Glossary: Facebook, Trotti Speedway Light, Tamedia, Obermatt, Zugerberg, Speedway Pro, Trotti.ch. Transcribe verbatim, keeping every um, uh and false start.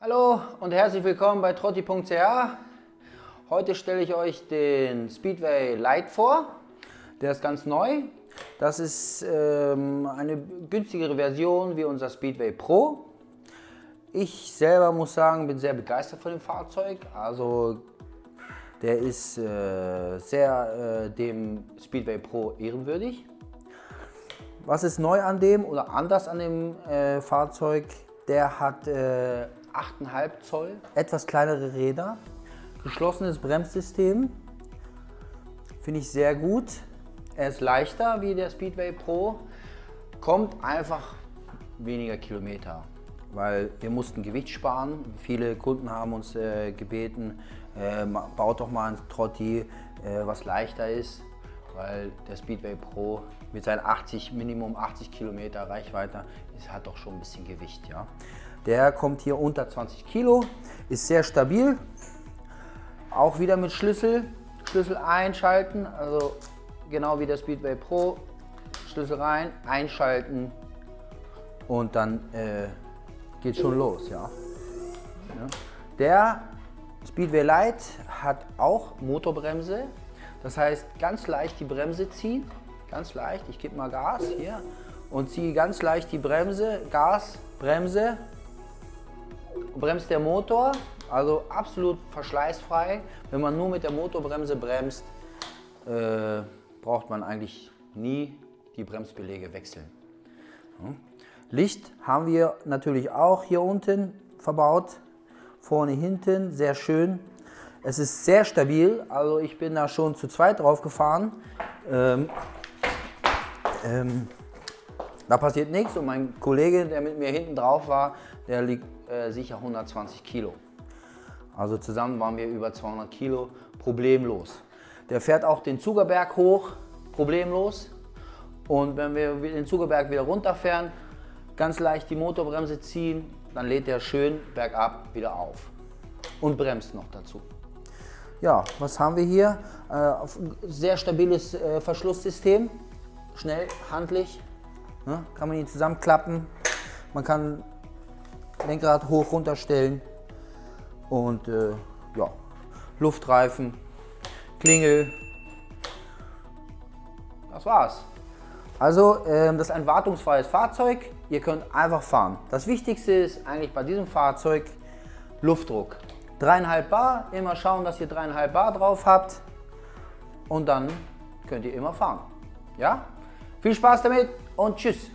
Hallo und herzlich willkommen bei trotti punkt c h. Heute stelle ich euch den Speedway Light vor. Der ist ganz neu. Das ist ähm, eine günstigere Version wie unser Speedway Pro. Ich selber muss sagen, bin sehr begeistert von dem Fahrzeug. Also der ist äh, sehr äh, dem Speedway Pro ehrenwürdig. Was ist neu an dem oder anders an dem äh, Fahrzeug? Der hat äh, acht Komma fünf Zoll, etwas kleinere Räder, geschlossenes Bremssystem, finde ich sehr gut. Er ist leichter wie der Speedway Pro, kommt einfach weniger Kilometer, weil wir mussten Gewicht sparen. Viele Kunden haben uns äh, gebeten, äh, baut doch mal ein Trotti, äh, was leichter ist, weil der Speedway Pro mit seinen achtzig, Minimum achtzig Kilometer Reichweite ist, hat doch schon ein bisschen Gewicht, ja. Der kommt hier unter zwanzig Kilo, ist sehr stabil, auch wieder mit Schlüssel, Schlüssel einschalten, also genau wie der Speedway Pro, Schlüssel rein, einschalten und dann äh, geht schon los. Ja. Ja. Der Speedway Light hat auch Motorbremse, das heißt ganz leicht die Bremse ziehen, ganz leicht, ich gebe mal Gas hier und ziehe ganz leicht die Bremse, Gas, Bremse. Bremst der Motor, also absolut verschleißfrei. Wenn man nur mit der Motorbremse bremst, äh, braucht man eigentlich nie die Bremsbeläge wechseln. Hm. Licht haben wir natürlich auch hier unten verbaut, vorne, hinten, sehr schön. Es ist sehr stabil, also ich bin da schon zu zweit drauf gefahren. Ähm, ähm, Da passiert nichts und mein Kollege, der mit mir hinten drauf war, der liegt äh, sicher hundertzwanzig Kilo. Also zusammen waren wir über zweihundert Kilo, problemlos. Der fährt auch den Zugerberg hoch, problemlos. Und wenn wir den Zugerberg wieder runterfahren, ganz leicht die Motorbremse ziehen, dann lädt der schön bergab wieder auf und bremst noch dazu. Ja, was haben wir hier? Äh, sehr stabiles äh, Verschlusssystem, schnell, handlich. Kann man ihn zusammenklappen, man kann Lenkrad hoch runter stellen und äh, ja, Luftreifen, Klingel, das war's. Also äh, das ist ein wartungsfreies Fahrzeug, ihr könnt einfach fahren. Das Wichtigste ist eigentlich bei diesem Fahrzeug Luftdruck. dreieinhalb Bar, immer schauen, dass ihr dreieinhalb Bar drauf habt und dann könnt ihr immer fahren. Ja? Viel Spaß damit! Und tschüss!